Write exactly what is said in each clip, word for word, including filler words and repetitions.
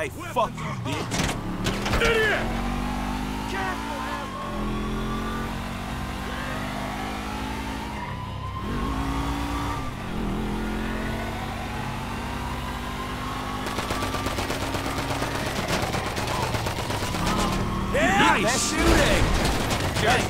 Hey, fuck you, bitch. Idiot! Careful, asshole. Yeah, nice. Best shooting. Just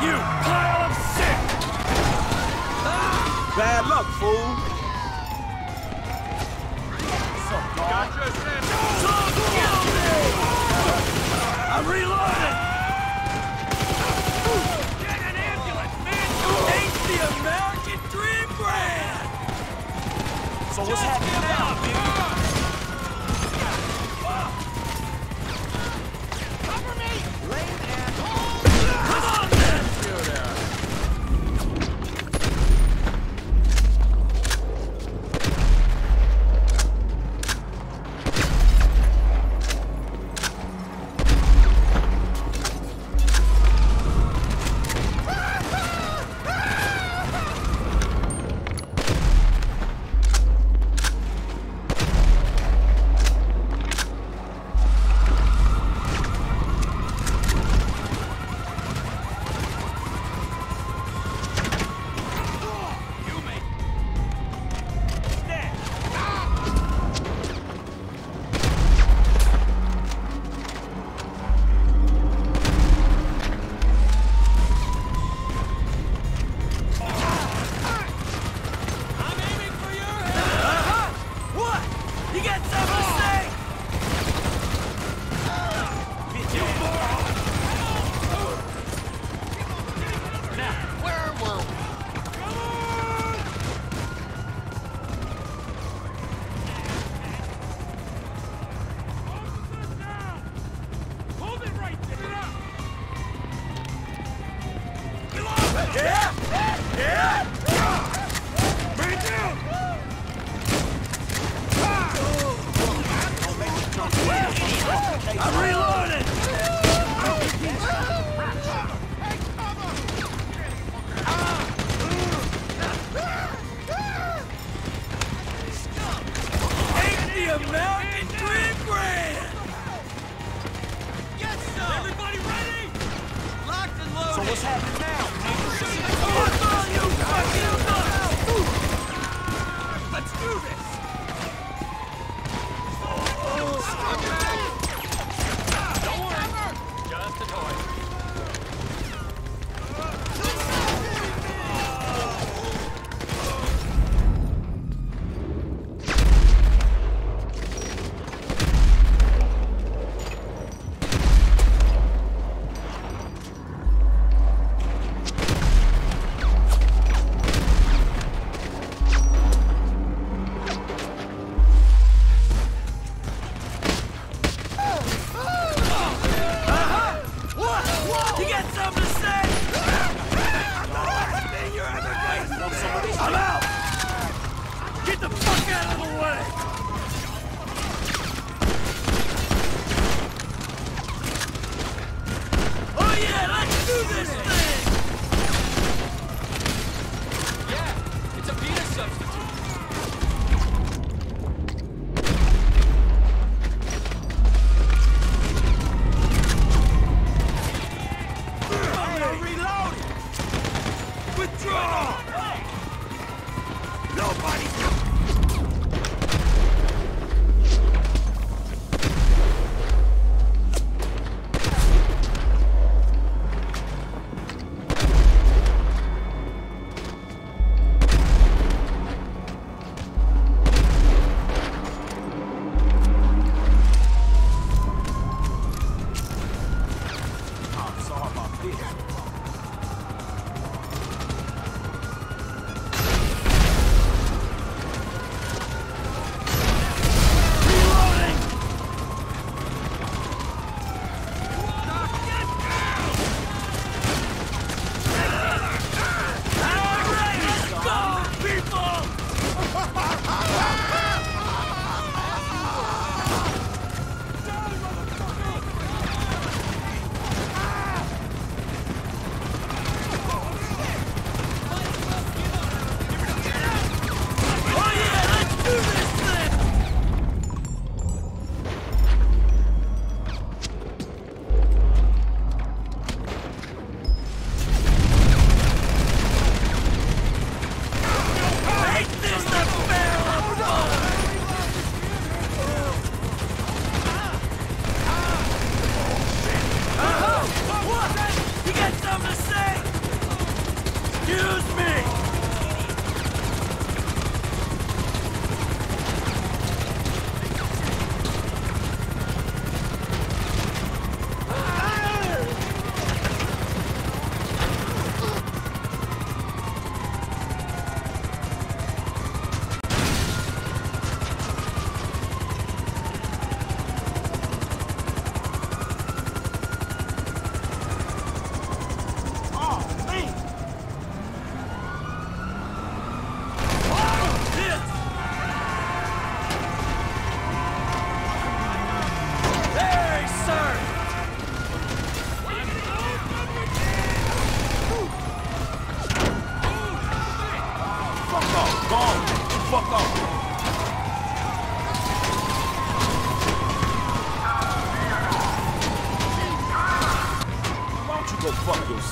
You pile of shit! Bad luck, fool! Gotcha, Sam! I'm reloading! Get an ambulance, man! You hate the American Dream brand! So what's happening now, baby? Cover me! Lay down! Come on, man! Shooter!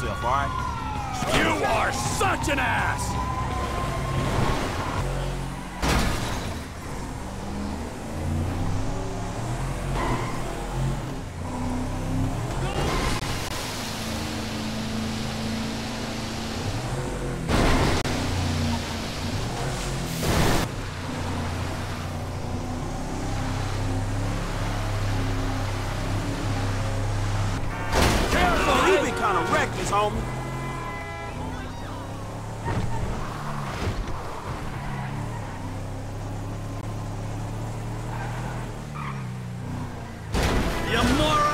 雪花。You are such an ass! homie. You moron!